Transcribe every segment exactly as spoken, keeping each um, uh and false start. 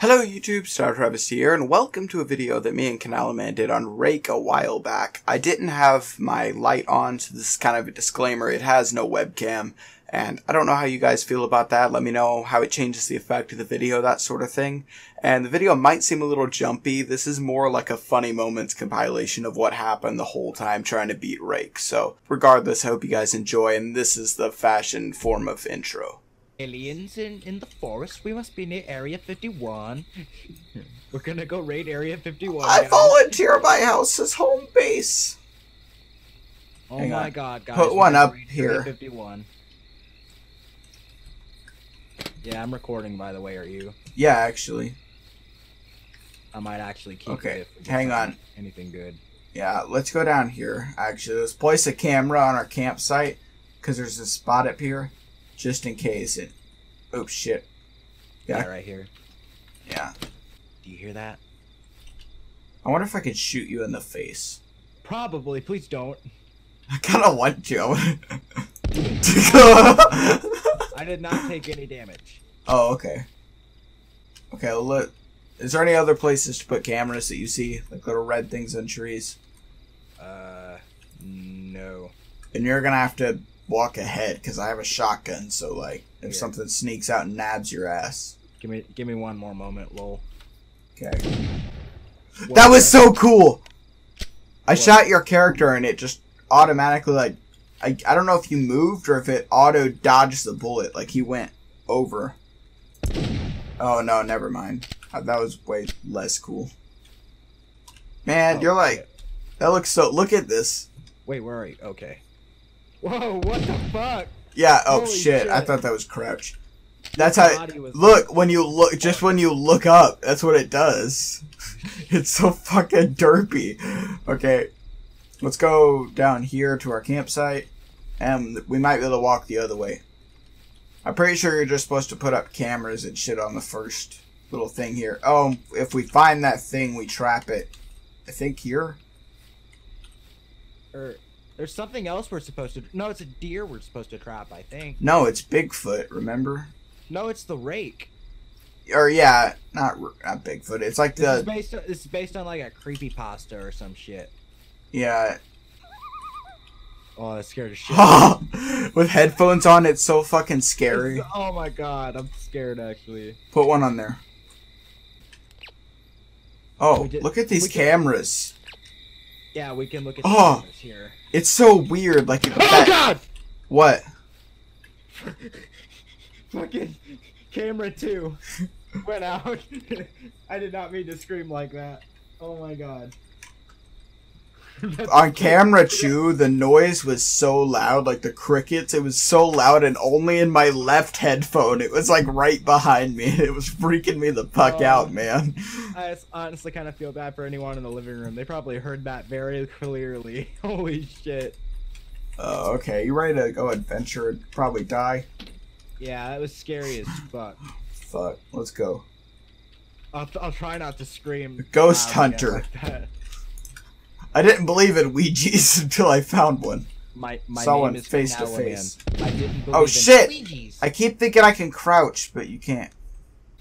Hello YouTube, SatireTravesty here, and welcome to a video that me and Canalaman did on Rake a while back. I didn't have my light on, so this is kind of a disclaimer. It has no webcam, and I don't know how you guys feel about that. Let me know how it changes the effect of the video, that sort of thing. And the video might seem a little jumpy. This is more like a funny moments compilation of what happened the whole time trying to beat Rake. So regardless, I hope you guys enjoy, and this is the fashion form of intro. Aliens in, in the forest, we must be near Area fifty-one. We're gonna go raid Area fifty-one. I guys. volunteer my house as home base. Oh Hang my on. god, guys. Put one up here. Area fifty-one. Yeah, I'm recording, by the way, are you? Yeah, actually. I might actually keep okay. it. Okay, hang on. Anything good. Yeah, let's go down here. Actually, let's place a camera on our campsite, because there's a spot up here. Just in case it... Oh, shit. Yeah. yeah, right here. Yeah. Do you hear that? I wonder if I could shoot you in the face. Probably. Please don't. I kind of want to. I did not take any damage. Oh, okay. Okay, well, look. Is there any other places to put cameras that you see? Like little red things on trees? Uh, no. And you're going to have to... walk ahead, because I have a shotgun, so like if yeah. something sneaks out and nabs your ass. Give me give me one more moment, lol. Okay. What that was so cool! I what? shot your character and it just automatically, like, I, I don't know if you moved or if it auto dodged the bullet, like he went over. Oh no, never mind. That was way less cool. Man, oh, you're like, shit. that looks so, look at this. Wait, where are you? Okay. Whoa, what the fuck? Yeah, oh shit. shit, I thought that was crouch. That's Your how, it, look, like, when you look, just when you look up, that's what it does. It's so fucking derpy. Okay, let's go down here to our campsite, and we might be able to walk the other way. I'm pretty sure you're just supposed to put up cameras and shit on the first little thing here. Oh, if we find that thing, we trap it. I think here? Or... There's something else we're supposed to... No, it's a deer we're supposed to trap, I think. No, it's Bigfoot, remember? No, it's the Rake. Or, yeah, not, not Bigfoot. It's like the... This is, based on, this is based on, like, a creepypasta or some shit. Yeah. Oh, that scared the shit out of me. With headphones on, it's so fucking scary. It's, oh, my God. I'm scared, actually. Put one on there. Oh, did, look at these cameras. Yeah, we can look at the oh, cameras here. It's so weird, like... Oh, that, God! What? Fucking camera two went out. I did not mean to scream like that. Oh, my God. On camera two, the noise was so loud, like the crickets. It was so loud, and only in my left headphone. It was, like, right behind me. It was freaking me the fuck oh, out, man. I honestly kind of feel bad for anyone in the living room. They probably heard that very clearly. Holy shit. Oh, uh, okay. You ready to go adventure and probably die? Yeah, that was scary as fuck. Fuck. Let's go. I'll, I'll try not to scream. Ghost Hunter. I didn't believe in Ouija's until I found one. My, my Saw name one is face to face. I didn't believe oh shit! In Ouija's. I keep thinking I can crouch, but you can't.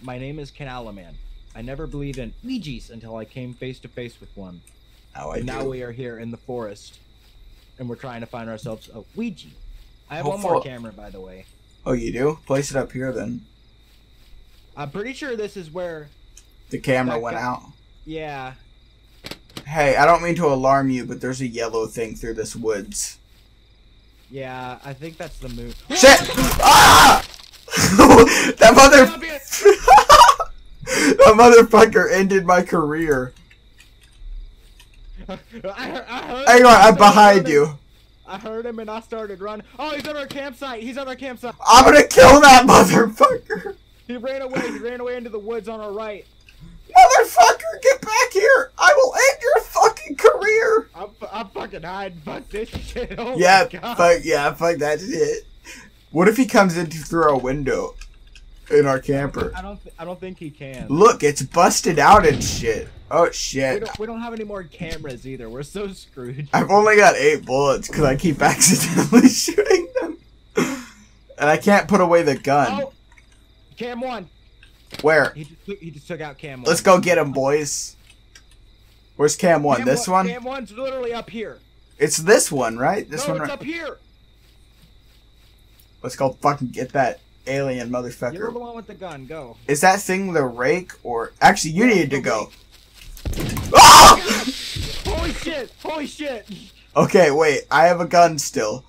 My name is Canalaman. I never believed in Ouija's until I came face to face with one. Now I and do. Now we are here in the forest, and we're trying to find ourselves a Ouija. I have Hopeful. one more camera, by the way. Oh, you do? Place it up here then. I'm pretty sure this is where the camera went guy... out. Yeah. Hey, I don't mean to alarm you, but there's a yellow thing through this woods. Yeah, I think that's the move. Shit! Ah! That mother... That motherfucker ended my career. I heard, I heard Hang on, I'm behind you. I heard him and I started running. Oh, he's at our campsite. He's at our campsite. I'm gonna kill that motherfucker. He ran away. He ran away into the woods on our right. Motherfucker, get back here! I will end your fucking career! I'm, I'm fucking hiding, fuck this shit, oh yeah, my God. Fuck, yeah, fuck that shit. What if he comes in through our window in our camper? I don't, I don't think he can. Look, it's busted out and shit. Oh, shit. We don't, we don't have any more cameras either, we're so screwed. I've only got eight bullets because I keep accidentally shooting them. And I can't put away the gun. Oh, cam one. Where? He just took, he just took out Cam one. Let's go get him, boys. Where's Cam one? Cam this one? Cam one's literally up here. It's this one, right? This no, one it's right up here. Let's go fucking get that alien motherfucker. You're the one with the gun. Go. Is that thing the rake or? Actually, you yeah, need to go. Oh! Holy shit! Holy shit! Okay, wait. I have a gun still.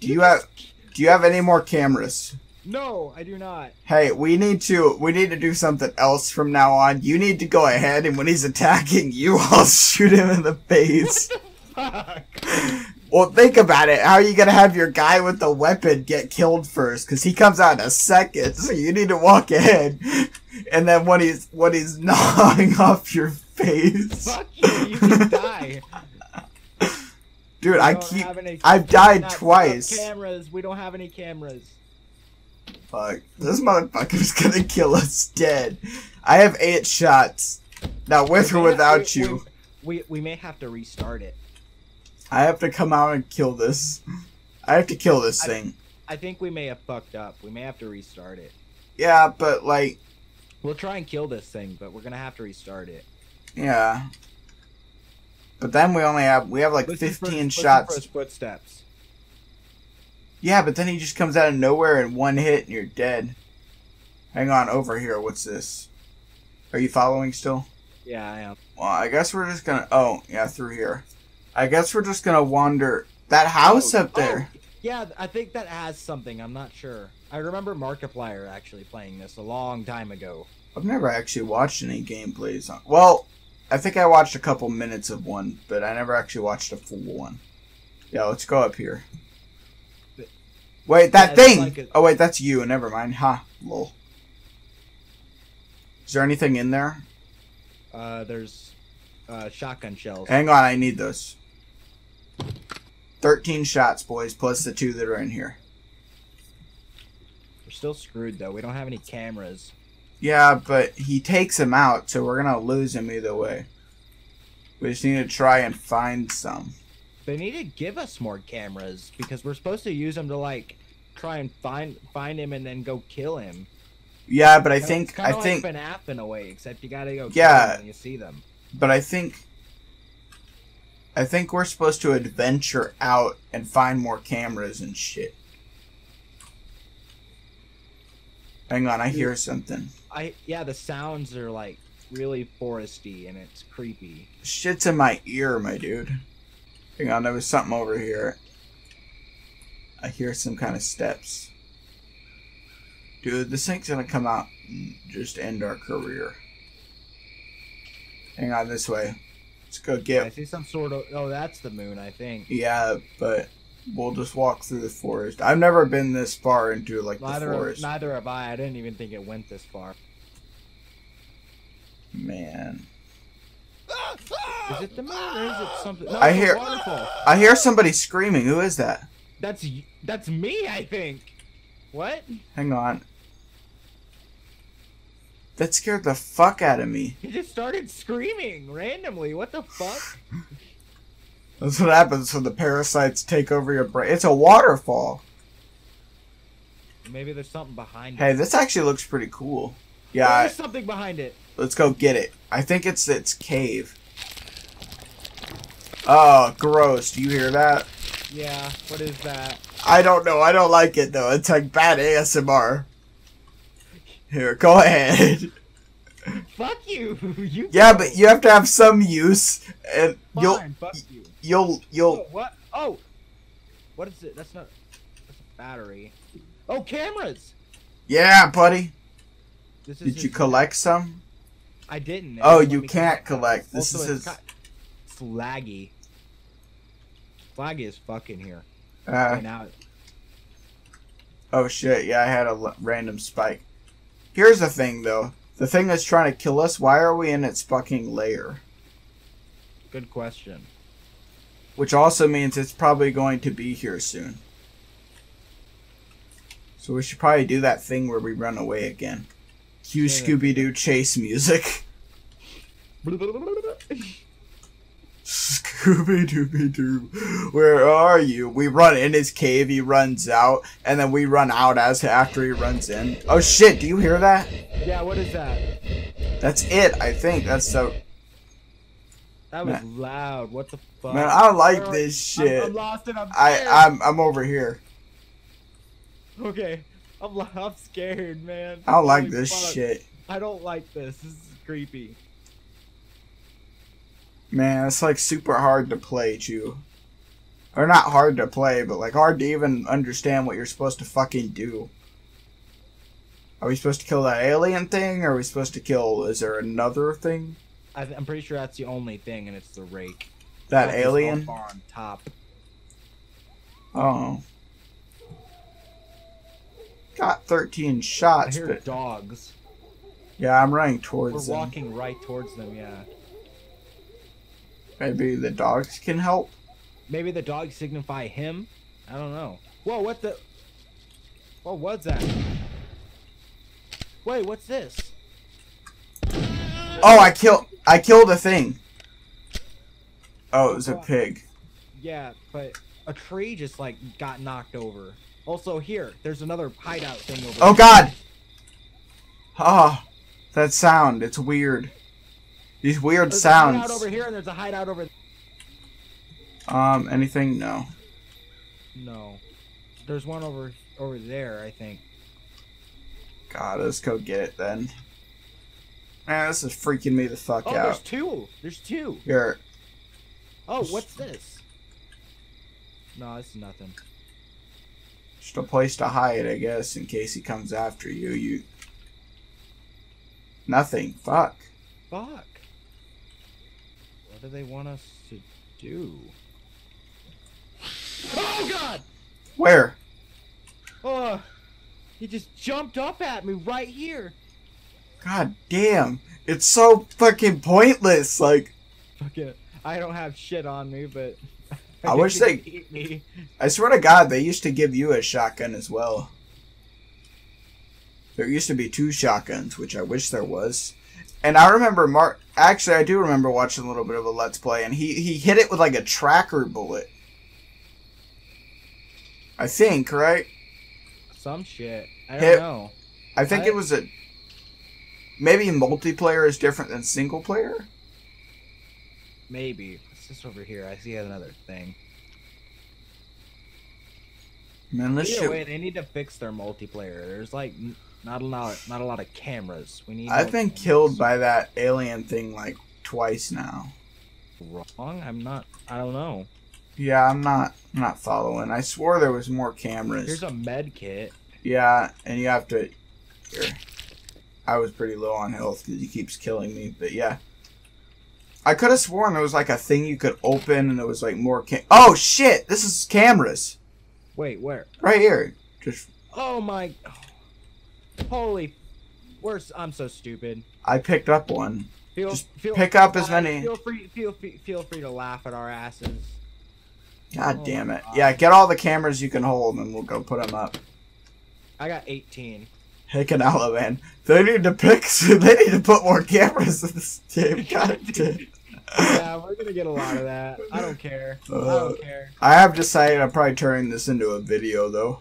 Do you have? Do you have any more cameras? No, I do not. Hey, we need to we need to do something else from now on. You need to go ahead, and when he's attacking you, I'll shoot him in the face. What the fuck? Well, think about it. How are you gonna have your guy with the weapon get killed first? Because he comes out in a second, so you need to walk ahead. And then when he's when he's gnawing off your face, fuck you, you can die. Dude, we I keep any, I've died twice. Cameras, we don't have any cameras. Fuck. This motherfucker's gonna kill us dead. I have eight shots. Now, with we or without have, we, you. We, we, we may have to restart it. I have to come out and kill this. I have to kill this I, thing. I think we may have fucked up. We may have to restart it. Yeah, but like... We'll try and kill this thing, but we're gonna have to restart it. Yeah. But then we only have... We have like listen fifteen for, shots. Listen for his footsteps. Yeah, but then he just comes out of nowhere in one hit and you're dead. Hang on, over here, what's this? Are you following still? Yeah, I am. Well, I guess we're just gonna... Oh, yeah, through here. I guess we're just gonna wander... That house oh, up there! Oh, yeah, I think that has something, I'm not sure. I remember Markiplier actually playing this a long time ago. I've never actually watched any gameplays on... Well, I think I watched a couple minutes of one, but I never actually watched a full one. Yeah, let's go up here. Wait, that yeah, thing! Like a... Oh, wait, that's you. Never mind. Ha. Huh. Lol. Is there anything in there? Uh, there's uh, shotgun shells. Hang on, I need those. thirteen shots, boys, plus the two that are in here. We're still screwed, though. We don't have any cameras. Yeah, but he takes them out, so we're gonna lose him either way. We just need to try and find some. They need to give us more cameras because we're supposed to use them to like try and find find him and then go kill him. Yeah, but I think it's I like think F NAF in a way, except you gotta go yeah, kill them when you see them. But I think I think we're supposed to adventure out and find more cameras and shit. Hang on, I hear something. I yeah, the sounds are like really foresty and it's creepy. Shit's in my ear, my dude. Hang on, there was something over here. I hear some kind of steps. Dude, this thing's gonna come out and just end our career. Hang on, this way. Let's go get... I see some sort of... Oh, that's the moon, I think. Yeah, but we'll just walk through the forest. I've never been this far into, like, neither the forest. Have, neither have I. I didn't even think it went this far. Man... Is it the moon or is it something? No, I hear. I hear somebody screaming. Who is that? That's that's me, I think. What? Hang on. That scared the fuck out of me. He just started screaming randomly. What the fuck? That's what happens when the parasites take over your brain. It's a waterfall. Maybe there's something behind it. Hey, this actually looks pretty cool. Yeah. There's something behind it. Let's go get it. I think it's its cave. Oh, gross. Do you hear that? Yeah, what is that? I don't know. I don't like it, though. It's like bad A S M R. Here, go ahead. Fuck you. you yeah, go. But you have to have some use. And Fine, you'll, fuck you. You'll, you'll... Oh, what? Oh! What is it? That's not... That's a battery. Oh, cameras! Yeah, buddy. This Did you collect name. some? I didn't. Oh, you can't collect. This also, is his... It's laggy. It's laggy as fuck in here. Uh, right now. Oh, shit. Yeah, I had a l random spike. Here's the thing, though. The thing that's trying to kill us, why are we in its fucking lair? Good question. Which also means it's probably going to be here soon. So we should probably do that thing where we run away again. Cue yeah. Scooby-Doo chase music. Scooby-Dooby-Doo, where are you? We run in his cave, he runs out, and then we run out as after he runs in. Oh shit, do you hear that? Yeah, what is that? That's it, I think. That's so... That was man. Loud, what the fuck? Man, I like Girl, this shit. I'm, I'm lost and I'm scared. I, I'm, I'm over here. Okay, I'm, I'm scared, man. I don't like Holy this fuck. shit. I don't like this, this is creepy. Man, it's like super hard to play, Chew. Or not hard to play, but like hard to even understand what you're supposed to fucking do. Are we supposed to kill that alien thing? Or are we supposed to kill... Is there another thing? I th I'm pretty sure that's the only thing, and it's the rake. That, that alien? On top. Oh. Got thirteen shots, I hear but... dogs. Yeah, I'm running towards We're them. We're walking right towards them, yeah. Maybe the dogs can help? Maybe the dogs signify him? I don't know. Whoa, what the... What was that? Wait, what's this? Oh, I killed... I killed a thing. Oh, it was a pig. Yeah, but a tree just, like, got knocked over. Also, here, there's another hideout thing over there. Oh, God! Ah, oh, that sound. It's weird. These weird there's sounds. There's a hideout over here and there's a hideout over there. Um, anything? No. No. There's one over over there, I think. God, let's go get it then. Man, this is freaking me the fuck oh, out. There's two. There's two. Here. Oh, what's this? No, it's nothing. Just a place to hide, I guess, in case he comes after you. You. Nothing. Fuck. Fuck. What do they want us to do? Oh God! Where? Oh, he just jumped up at me right here. God damn! It's so fucking pointless. Like, fucking, I don't have shit on me, but I, I wish they. Eat me. I swear to God, they used to give you a shotgun as well. There used to be two shotguns, which I wish there was. And I remember Mark. Actually, I do remember watching a little bit of a Let's Play, and he he hit it with like a tracker bullet. I think, right? Some shit. I don't hit, know. I think I... it was a. Maybe multiplayer is different than single player. Maybe. What's this over here? I see another thing. Man, let's Either shoot. way, they need to fix their multiplayer. There's like. Not a lot, not a lot of cameras. We need. I've been cameras. killed by that alien thing like twice now. Wrong? I'm not. I don't know. Yeah, I'm not. I'm not following. I swore there was more cameras. Here's a med kit. Yeah, and you have to. Here. I was pretty low on health because he keeps killing me. But yeah, I could have sworn there was like a thing you could open, and there was like more cam. Oh shit! This is cameras. Wait, where? Right here. Just. Oh my. Holy, worse! I'm so stupid. I picked up one. Feel, Just feel, pick up as I, many. Feel free, feel free, feel free to laugh at our asses. God oh damn it! God. Yeah, get all the cameras you can hold, and we'll go put them up. I got eighteen. Hey, Canalaman, they need to pick. They need to put more cameras in this game. God damn. Yeah, we're gonna get a lot of that. I don't care. Uh, I don't care. I have decided I'm probably turning this into a video though.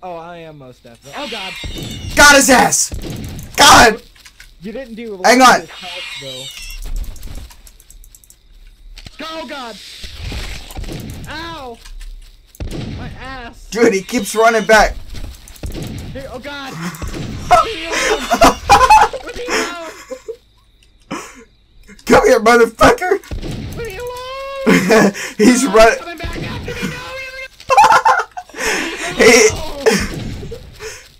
Oh, I am most definitely. Oh God! Got his ass! God! You didn't do. A Hang on. Help, oh God! Ow! My ass! Dude, he keeps running back. Dude, oh God! Leave me alone! Come here, motherfucker! Leave me alone! He's oh, running. Coming back after me now. He,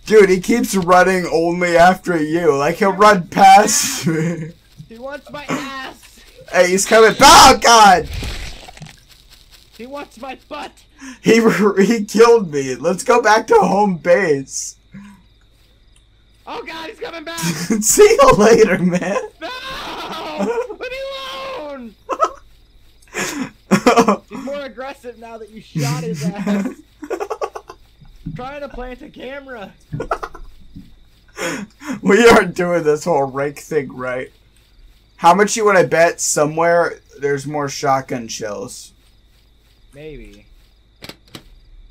dude, he keeps running only after you. Like, he'll run past me. He wants my ass. Hey, he's coming. Oh, God. He wants my butt. He, he killed me. Let's go back to home base. Oh, God, he's coming back. See you later, man. No. Let me alone. He's more aggressive now that you shot his ass. Trying to plant a camera. We aren't doing this whole rake thing right. How much you want to bet somewhere there's more shotgun shells. Maybe.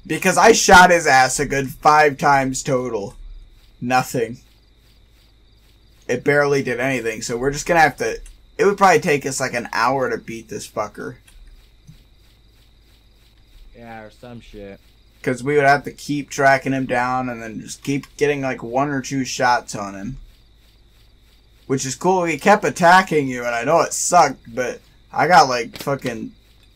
Because I shot his ass a good five times total. Nothing. It barely did anything, so we're just gonna have to... It would probably take us like an hour to beat this fucker. Yeah, or some shit. Because we would have to keep tracking him down and then just keep getting like one or two shots on him. Which is cool, he kept attacking you, and I know it sucked, but I got like fucking...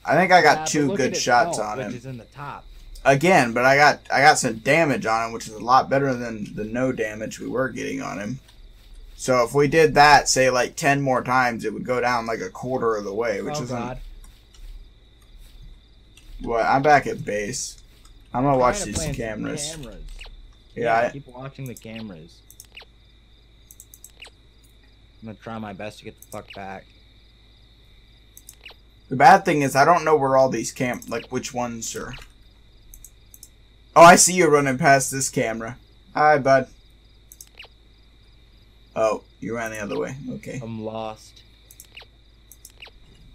I think I got yeah, two good shots on him. Is in the top. Again, but I got I got some damage on him, which is a lot better than the no damage we were getting on him. So if we did that, say like ten more times, it would go down like a quarter of the way, which oh, is odd. Well, I'm back at base. I'm gonna I'm watch these cameras. cameras. Yeah, yeah I... keep watching the cameras. I'm gonna try my best to get the fuck back. The bad thing is I don't know where all these cam like which ones are. Oh, I see you running past this camera. Hi, bud. Oh, you ran the other way. Okay. I'm lost.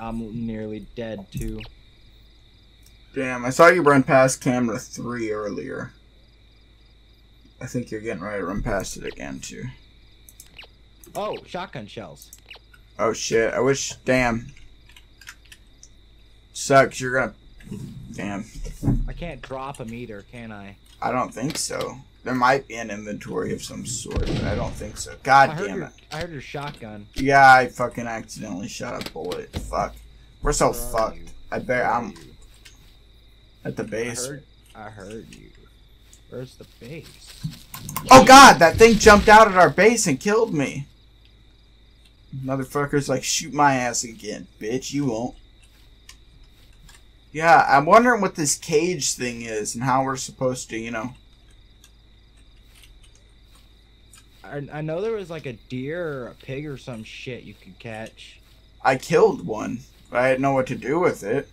I'm nearly dead, too. Damn, I saw you run past camera three earlier. I think you're getting ready to run past it again, too. Oh, shotgun shells. Oh, shit. I wish... Damn. Sucks. You're gonna... Damn. I can't drop them either, can I? I don't think so. There might be an inventory of some sort, but I don't think so. God damn it. I heard your shotgun. Yeah, I fucking accidentally shot a bullet. Fuck. We're so fucked. I bet I'm... At the base. I heard, I heard you. Where's the base? Oh god, that thing jumped out at our base and killed me. Motherfucker's like, shoot my ass again. Bitch, you won't. Yeah, I'm wondering what this cage thing is and how we're supposed to, you know. I, I know there was like a deer or a pig or some shit you could catch. I killed one, but I didn't know what to do with it.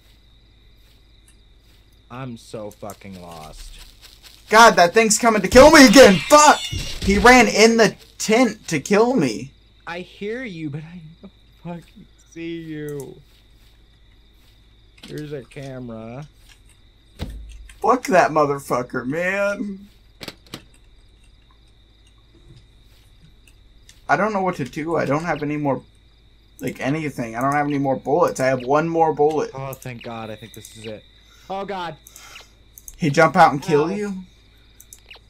I'm so fucking lost. God, that thing's coming to kill me again! Fuck! He ran in the tent to kill me. I hear you, but I don't fucking see you. Here's a camera. Fuck that motherfucker, man. I don't know what to do. I don't have any more, like, anything. I don't have any more bullets. I have one more bullet. Oh, thank God. I think this is it. Oh, God. He jump out and kill Ow. you?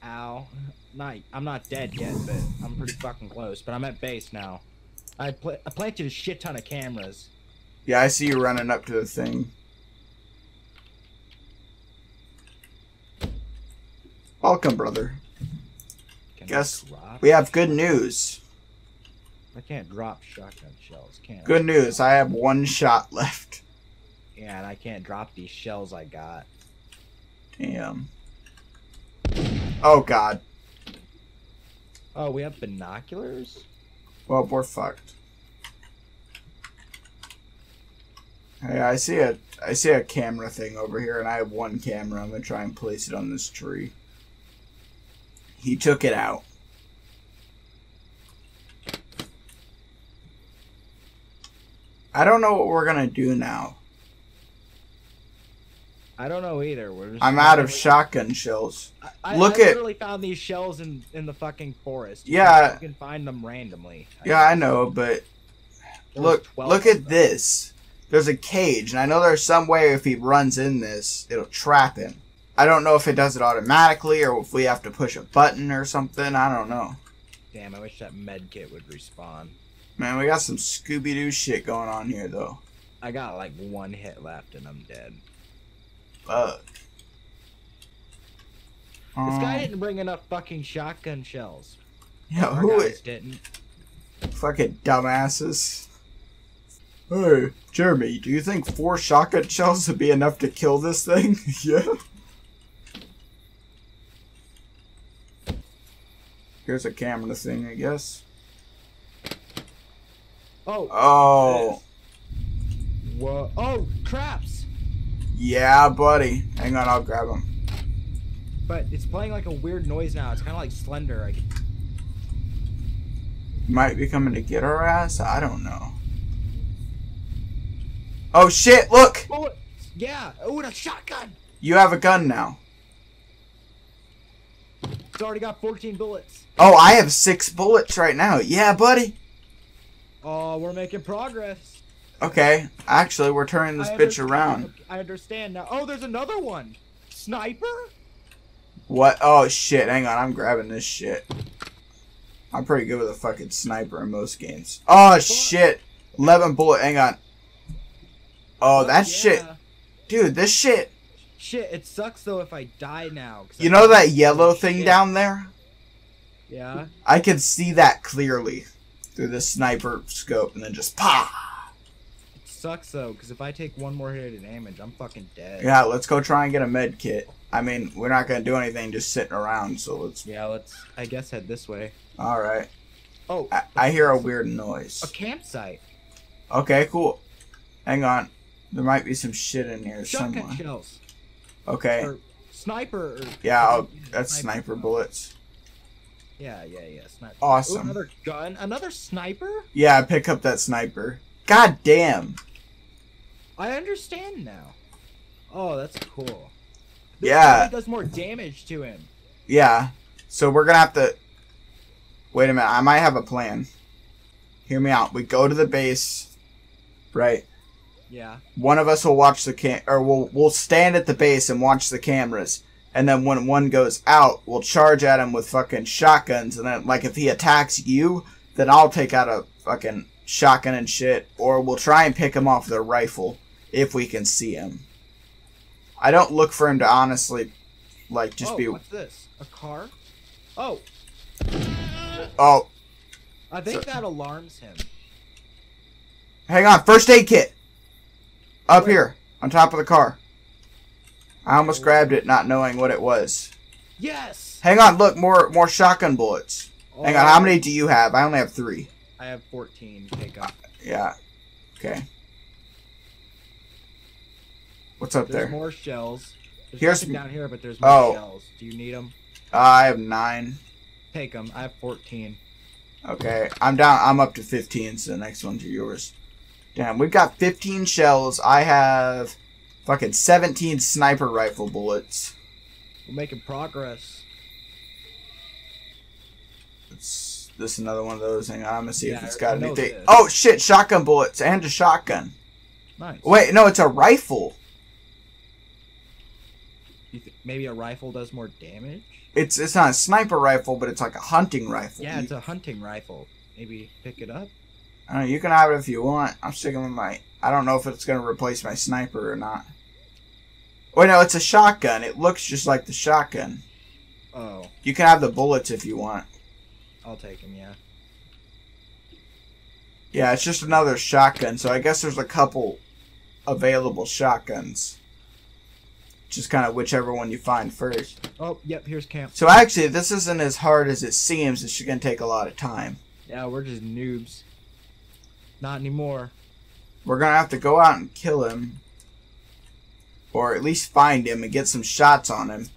Ow. Not, I'm not dead yet, but I'm pretty fucking close. But I'm at base now. I, pl I planted a shit ton of cameras. Yeah, I see you running up to the thing. Welcome, brother. Can Guess we have good news. I can't drop shotgun shells, can I? Good news, I have one shot left. Yeah, and I can't drop these shells I got. Damn. Oh, God. Oh, we have binoculars? Well, we're fucked. Hey, I see a I see a camera thing over here, and I have one camera. I'm gonna try and place it on this tree. He took it out. I don't know what we're gonna do now. I don't know either. We're just I'm out of shotgun shells. I, I, Look I literally at, found these shells in in the fucking forest. Yeah, you can find them randomly. I yeah, guess. I know, but There's look, look at this. There's a cage, and I know there's some way if he runs in this, it'll trap him. I don't know if it does it automatically, or if we have to push a button or something. I don't know. Damn, I wish that med kit would respawn. Man, we got some Scooby-Doo shit going on here, though. I got, like, one hit left, and I'm dead. Fuck. This um, guy didn't bring enough fucking shotgun shells. Yeah, who is... didn't. Fucking dumbasses. Hey, Jeremy, do you think four shotgun shells would be enough to kill this thing? Yeah. Here's a camera thing, I guess. Oh. Oh. Whoa. Oh, traps. Yeah, buddy. Hang on, I'll grab them. But it's playing like a weird noise now. It's kind of like Slender. I... Might be coming to get our ass. I don't know. Oh shit, look! Oh, yeah, oh, and a shotgun! You have a gun now. It's already got fourteen bullets. Oh, I have six bullets right now. Yeah, buddy! Oh, uh, we're making progress. Okay, actually, we're turning this I bitch around. I understand now. Oh, there's another one! Sniper? What? Oh shit, hang on, I'm grabbing this shit. I'm pretty good with a fucking sniper in most games. Oh shit! eleven bullet, hang on. Oh, that yeah. shit. Dude, this shit. Shit, it sucks though if I die now. You know that yellow thing shit. down there? Yeah. I can see that clearly through the sniper scope and then just PAH! It sucks though, because if I take one more hit of damage, I'm fucking dead. Yeah, let's go try and get a med kit. I mean, we're not gonna do anything just sitting around, so let's... Yeah, let's, I guess, head this way. Alright. Oh. I, I hear a weird noise. A campsite. Okay, cool. Hang on. There might be some shit in here Shotgun somewhere. Shells. Okay. Or sniper. Or yeah, I'll, that's sniper, sniper bullets. Yeah, yeah, yeah. Sniper. Awesome. Ooh, another gun. Another sniper? Yeah, pick up that sniper. God damn. I understand now. Oh, that's cool. This yeah. does more damage to him. Yeah. So we're gonna have to. Wait a minute. I might have a plan. Hear me out. We go to the base, right? Yeah. One of us will watch the cam, or we'll we'll stand at the base and watch the cameras, and then when one goes out, we'll charge at him with fucking shotguns, and then like if he attacks you, then I'll take out a fucking shotgun and shit, or we'll try and pick him off with a rifle if we can see him. I don't look for him to honestly, like just oh, be. What's this? A car? Oh. Oh. I think so, that alarms him. Hang on, first aid kit. Up here, on top of the car. I almost grabbed it, not knowing what it was. Yes! Hang on, look, more more shotgun bullets. Oh. Hang on, how many do you have? I only have three. I have fourteen. Take up. Yeah. Okay. What's up there's there? There's more shells. There's Here's nothing down here, but there's more oh. shells. Do you need them? Uh, I have nine. Take them. I have fourteen. Okay, I'm down. I'm up to fifteen, so the next ones are yours. Damn, we've got fifteen shells. I have fucking seventeen sniper rifle bullets. We're making progress. It's this another one of those. Hang on, I'm gonna see yeah, if it's got anything. It oh shit! Shotgun bullets and a shotgun. Nice. Wait, no, it's a rifle. You th maybe a rifle does more damage. It's it's not a sniper rifle, but it's like a hunting rifle. Yeah, it's a hunting rifle. Maybe pick it up. I don't know, you can have it if you want. I'm sticking with my... I don't know if it's going to replace my sniper or not. Wait, no, it's a shotgun. It looks just like the shotgun. Oh. You can have the bullets if you want. I'll take them, yeah. Yeah, it's just another shotgun, so I guess there's a couple available shotguns. Just kind of whichever one you find first. Oh, yep, here's camp. So actually, this isn't as hard as it seems. It's going to take a lot of time. Yeah, we're just noobs. Not anymore. We're gonna have to go out and kill him, or at least find him and get some shots on him.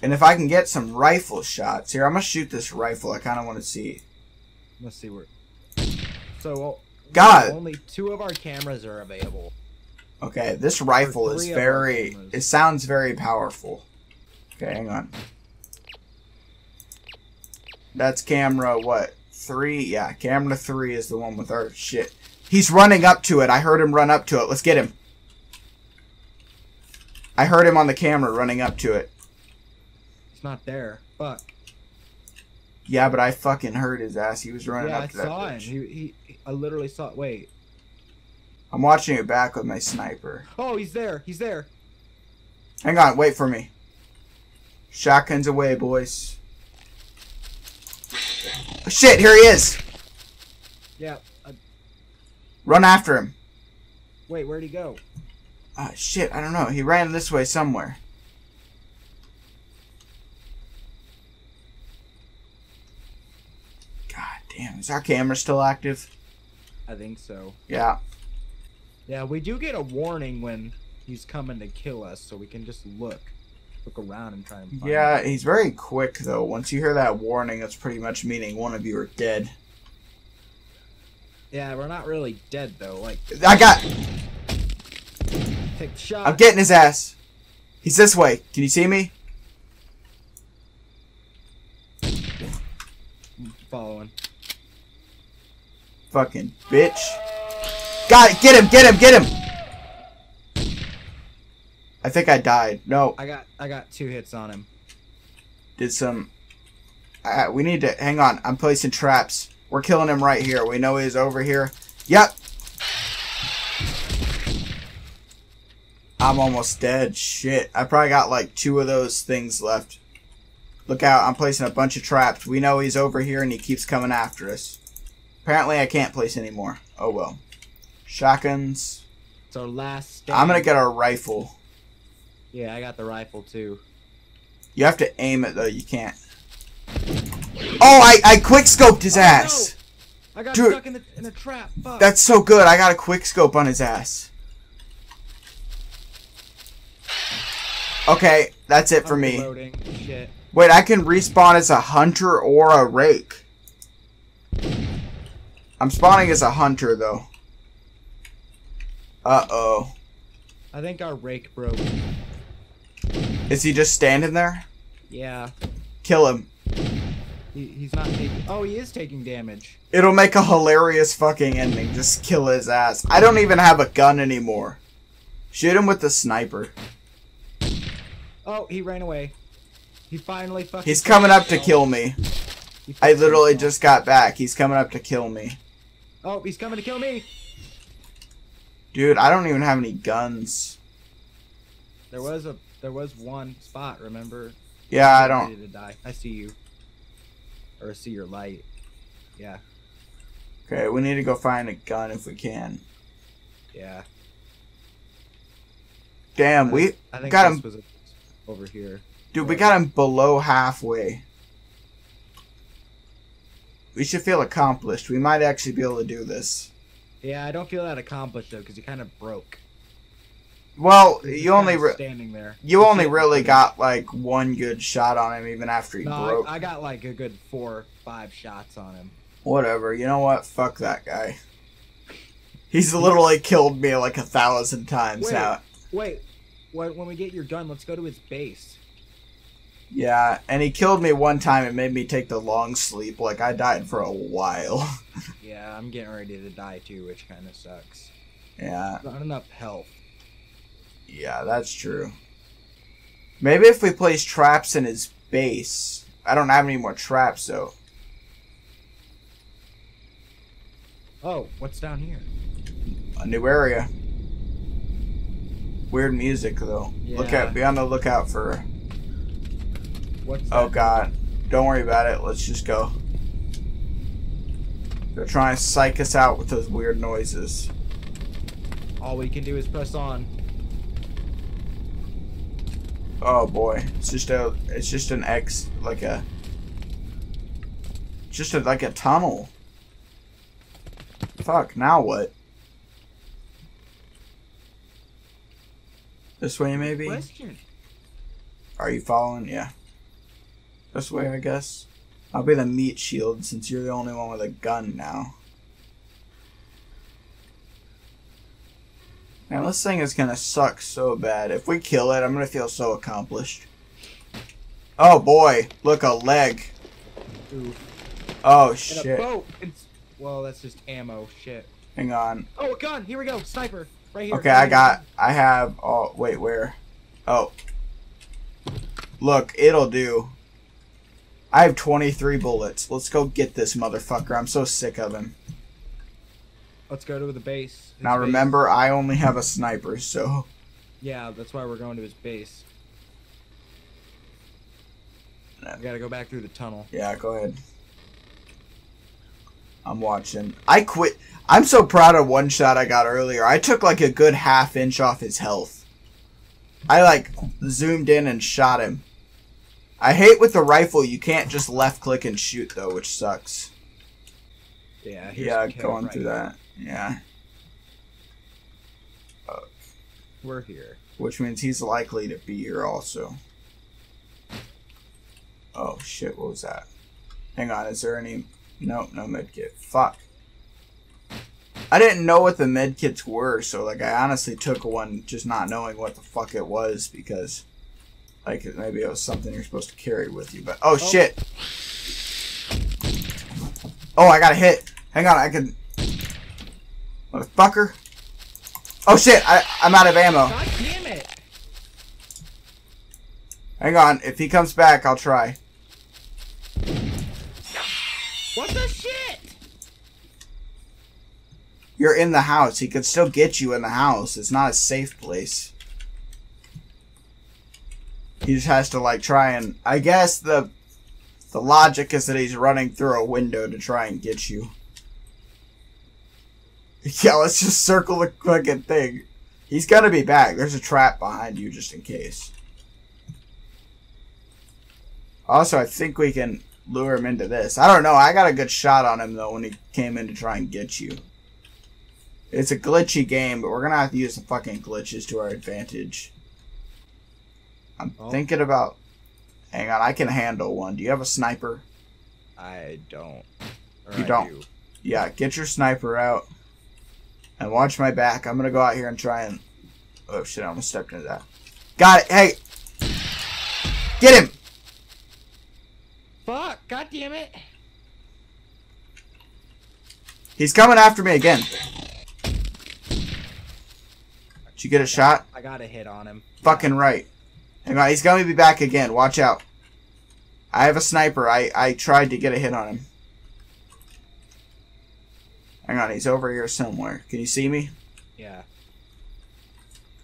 And if I can get some rifle shots here, I'm gonna shoot this rifle. I kind of want to see. Let's see where. So well, God, only two of our cameras are available. Okay, this rifle is very. It sounds very powerful. Okay, hang on. That's camera what? Three, yeah, camera three is the one with our shit. He's running up to it. I heard him run up to it. Let's get him. I heard him on the camera running up to it. It's not there. Fuck. Yeah, but I fucking heard his ass. He was running yeah, up to I that saw him. He, he, I literally saw it. Wait. I'm watching it back with my sniper. Oh, he's there. He's there. Hang on. Wait for me. Shotguns away, boys. Shit, here he is! Yeah. Uh, Run after him. Wait, where'd he go? Ah, uh, shit, I don't know. He ran this way somewhere. God damn, is our camera still active? I think so. Yeah. Yeah, we do get a warning when he's coming to kill us, so we can just look. Look around and try and find yeah, him. He's very quick, though. Once you hear that warning, that's pretty much meaning one of you are dead. Yeah, we're not really dead, though. Like I got... Perfect shot. I'm getting his ass. He's this way. Can you see me? I'm following. Fucking bitch. Got it. Get him. Get him. Get him. I think I died. No. I got I got two hits on him. Did some... Uh, we need to... Hang on. I'm placing traps. We're killing him right here. We know he's over here. Yep. I'm almost dead. Shit. I probably got like two of those things left. Look out. I'm placing a bunch of traps. We know he's over here and he keeps coming after us. Apparently I can't place any more. Oh well. Shotguns. It's our last stand. I'm gonna get our rifle. Yeah, I got the rifle too. You have to aim it though, you can't. Oh, I, I quickscoped his oh, ass! No. I got Dude, stuck in the, in the trap. Fuck. That's so good, I got a quickscope on his ass. Okay, that's it for me. Shit. Wait, I can respawn as a hunter or a rake. I'm spawning as a hunter though. Uh-oh. I think our rake broke. Is he just standing there? Yeah. Kill him. He, he's not taking... Oh, he is taking damage. It'll make a hilarious fucking ending. Just kill his ass. I don't even have a gun anymore. Shoot him with the sniper. Oh, he ran away. He finally fucking... He's coming up to kill me. I literally just got back. He's coming up to kill me. Oh, he's coming to kill me. Dude, I don't even have any guns. There was a... There was one spot, remember? Yeah, I don't. To die. I see you. Or I see your light. Yeah. Okay, we need to go find a gun if we can. Yeah. Damn, I we think, I think got him was over here. Dude, right. We got him below halfway. We should feel accomplished. We might actually be able to do this. Yeah, I don't feel that accomplished though, because you kind of broke. Well, you only standing there. You only really got like one good shot on him, even after he no, broke. I, I got like a good four, five shots on him. Whatever. You know what? Fuck that guy. He's literally killed me like a thousand times wait, now. Wait, wait. When we get your gun, let's go to his base. Yeah, and he killed me one time and made me take the long sleep. Like I died for a while. Yeah, I'm getting ready to die too, which kind of sucks. Yeah. Not enough health. Yeah, that's true. Maybe if we place traps in his base. I don't have any more traps, though. Oh, what's down here? A new area. Weird music, though. Yeah. Look out. Be on the lookout for... What's that? Oh, God. Don't worry about it. Let's just go. They're trying to psych us out with those weird noises. All we can do is press on. Oh boy, it's just a, it's just an X, like a, just a, like a tunnel. Fuck, now what? This way maybe? Question. Are you following? Yeah. This way I guess. I'll be the meat shield since you're the only one with a gun now. Man, this thing is gonna suck so bad. If we kill it, I'm gonna feel so accomplished. Oh boy, look, a leg. Ooh. Oh and shit. A boat. It's, well, that's just ammo. Shit. Hang on. Oh, a gun. Here we go. Sniper. Right here. Okay, right I here. got. I have. Oh, wait, where? Oh. Look, it'll do. I have twenty-three bullets. Let's go get this motherfucker. I'm so sick of him. Let's go to the base. Now remember, I only have a sniper, so... Yeah, that's why we're going to his base. We gotta go back through the tunnel. Yeah, go ahead. I'm watching. I quit. I'm so proud of one shot I got earlier. I took like a good half inch off his health. I like zoomed in and shot him. I hate with the rifle, you can't just left click and shoot though, which sucks. Yeah, yeah, going through that. Yeah. Uh, We're here. Which means he's likely to be here also. Oh, shit, what was that? Hang on, is there any... Nope, no medkit. Fuck. I didn't know what the med kits were, so like I honestly took one just not knowing what the fuck it was, because like maybe it was something you're supposed to carry with you. But oh, oh. shit! Oh, I got a hit. Hang on, I can. Motherfucker! Oh shit! I I'm out of ammo. God damn it! Hang on. If he comes back, I'll try. What the shit? You're in the house. He could still get you in the house. It's not a safe place. He just has to like try and. I guess the the logic is that he's running through a window to try and get you. Yeah, let's just circle the fucking thing. He's gotta be back. There's a trap behind you just in case. Also, I think we can lure him into this. I don't know. I got a good shot on him, though, when he came in to try and get you. It's a glitchy game, but we're gonna have to use the fucking glitches to our advantage. I'm oh. thinking about... Hang on, I can handle one. Do you have a sniper? I don't. Or you I don't? Do. Yeah, get your sniper out. And watch my back. I'm gonna go out here and try and... Oh shit, I almost stepped into that. Got it! Hey! Get him! Fuck! God damn it! He's coming after me again. Did you get a I got, shot? I got a hit on him. Fucking right. Hang on, he's gonna be back again. Watch out. I have a sniper. I, I tried to get a hit on him. Hang on, he's over here somewhere. Can you see me? Yeah.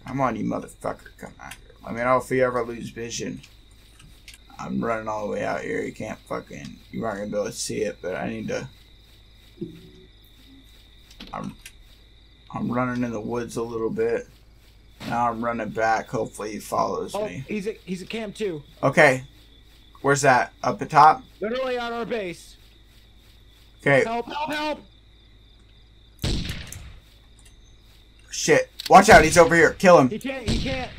Come on, you motherfucker. Come out here. Let me know if you ever lose vision. I'm running all the way out here. You can't fucking... You aren't going to be able to see it, but I need to... I'm... I'm running in the woods a little bit. Now I'm running back. Hopefully he follows oh, me. He's a, he's a cam too. Okay. Where's that? Up the top? Literally on our base. Okay. Help, help, help! Shit. Watch out, he's over here. Kill him. He can't, he can't.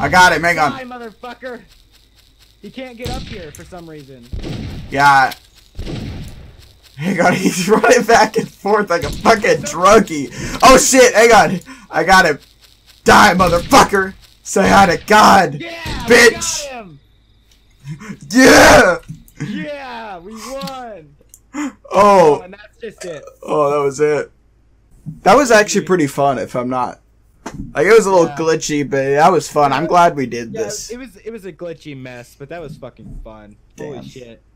I got him, hang on. Die, motherfucker. He can't get up here for some reason. Yeah. Hang on, he's running back and forth like a fucking drunkie. Oh shit, hang on. I got him. Die, motherfucker. Say hi to God. Yeah, bitch. We got him. Yeah. Yeah, we won. Oh. Oh, and that's just it. Oh, that was it. That was actually pretty fun, if I'm not. Like, it was a little yeah. glitchy, but that was fun. I'm glad we did yeah, this. It was it was a glitchy mess, but that was fucking fun. Damn. Holy shit.